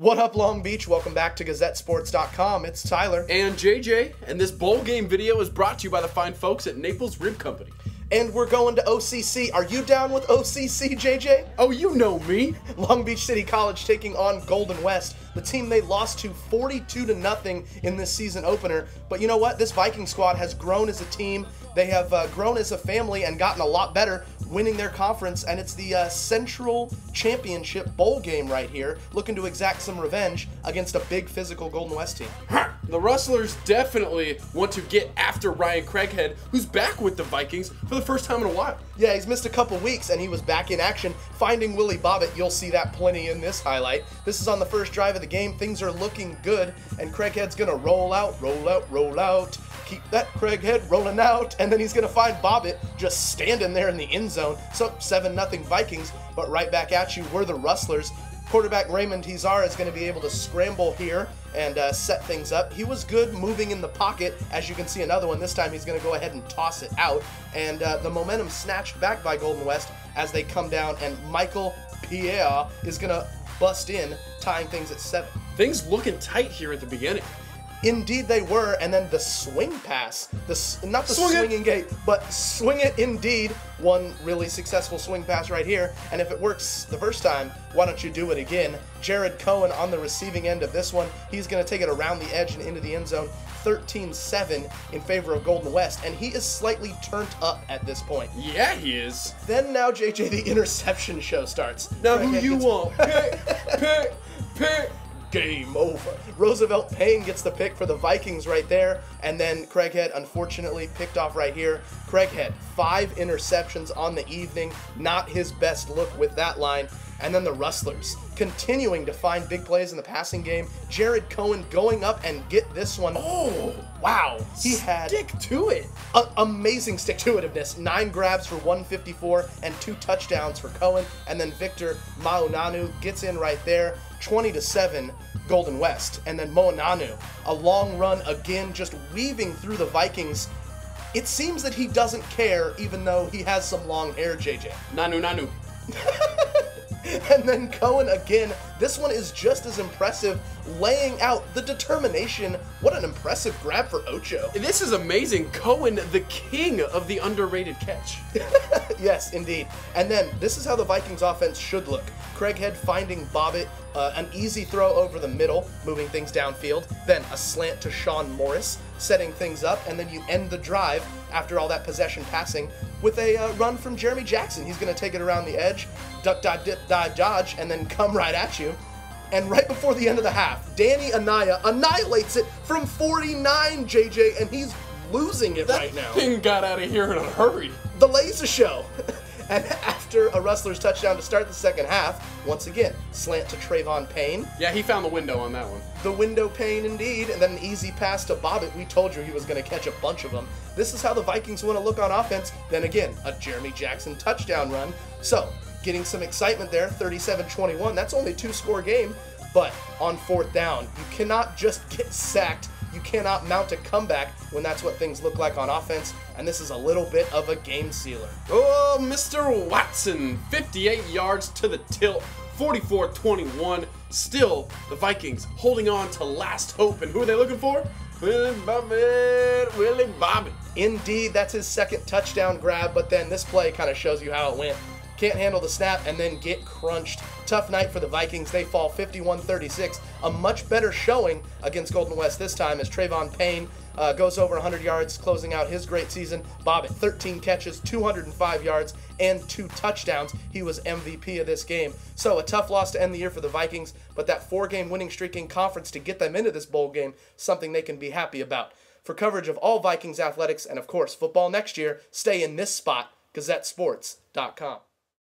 What up, Long Beach? Welcome back to gazettesports.com. It's Tyler. And JJ. And this bowl game video is brought to you by the fine folks at Naples Rib Company. And we're going to OCC. Are you down with OCC, JJ? Oh, you know me. Long Beach City College taking on Golden West, the team they lost to 42-0 in this season opener. But you know what? This Viking squad has grown as a team. They have grown as a family and gotten a lot better, winning their conference, and it's the Central Championship Bowl game right here, looking to exact some revenge against a big physical Golden West team. The Rustlers definitely want to get after Ryan Craighead, who's back with the Vikings for the first time in a while. Yeah, he's missed a couple weeks, and he was back in action, finding Willie Bobbitt. You'll see that plenty in this highlight. This is on the first drive of the game. Things are looking good, and Craighead's gonna roll out, roll out, roll out. Keep that Craighead rolling out, and then he's gonna find Bobbitt just standing there in the end zone. So 7-0 Vikings, but right back at you were the Rustlers. Quarterback Raymond Hizar is going to be able to scramble here and set things up. He was good moving in the pocket. As you can see, another one. This time he's going to go ahead and toss it out. And the momentum snatched back by Golden West as they come down. And Michael Pierre is going to bust in, tying things at 7. Things looking tight here at the beginning. Indeed they were, and then the swing pass, swing it indeed, one really successful swing pass right here, and if it works the first time, why don't you do it again? Jared Cohen on the receiving end of this one, he's going to take it around the edge and into the end zone, 13-7 in favor of Golden West, and he is slightly turned up at this point. Yeah, he is. Then now, JJ, the interception show starts. Now who you want? Pick, pick, pick. Game over. Roosevelt Payne gets the pick for the Vikings right there, and then Craighead unfortunately picked off right here. Craighead, 5 interceptions on the evening, not his best look with that line. And then the Rustlers continuing to find big plays in the passing game. Jared Cohen going up and get this one. Oh, wow. He had stick to it. Amazing stick-to-itiveness. 9 grabs for 154 and 2 touchdowns for Cohen. And then Victor Maunanu gets in right there. 20-7 Golden West. And then Maunanu, a long run again, just weaving through the Vikings. It seems that he doesn't care, even though he has some long hair, JJ. Nanu, Nanu. And then Cohen again. This one is just as impressive, laying out the determination. What an impressive grab for Ocho. This is amazing. Cohen, the king of the underrated catch. Yes, indeed. And then this is how the Vikings offense should look. Craighead finding Bobbitt, an easy throw over the middle, moving things downfield. Then a slant to Sean Morris, setting things up. And then you end the drive after all that possession passing with a run from Jeremy Jackson. He's going to take it around the edge, duck, dive, dip, dive, dodge, and then come right at you. And right before the end of the half, Danny Anaya annihilates it from 49, JJ, and he's losing it right now. That thing got out of here in a hurry. The Laser Show. And after a Rustlers touchdown to start the second half, once again, slant to Trayvon Payne. Yeah, he found the window on that one. The window Payne, indeed. And then an easy pass to Bobbitt. We told you he was going to catch a bunch of them. This is how the Vikings want to look on offense. Then again, a Jeremy Jackson touchdown run. So, getting some excitement there, 37-21. That's only a 2-score game. But on 4th down, you cannot just get sacked. You cannot mount a comeback when that's what things look like on offense, and this is a little bit of a game sealer. Oh, Mr. Watson, 58 yards to the tilt, 44-21. Still, the Vikings holding on to last hope, and who are they looking for? Willie Bobbitt, Willie Bobbitt. Indeed, that's his second touchdown grab, but then this play kind of shows you how it went. Can't handle the snap and then get crunched. Tough night for the Vikings. They fall 51-36. A much better showing against Golden West this time as Trayvon Payne goes over 100 yards, closing out his great season. Bobbitt, 13 catches, 205 yards, and 2 touchdowns. He was MVP of this game. So a tough loss to end the year for the Vikings, but that 4-game winning streak in conference to get them into this bowl game, something they can be happy about. For coverage of all Vikings athletics and, of course, football next year, stay in this spot, gazettesports.com.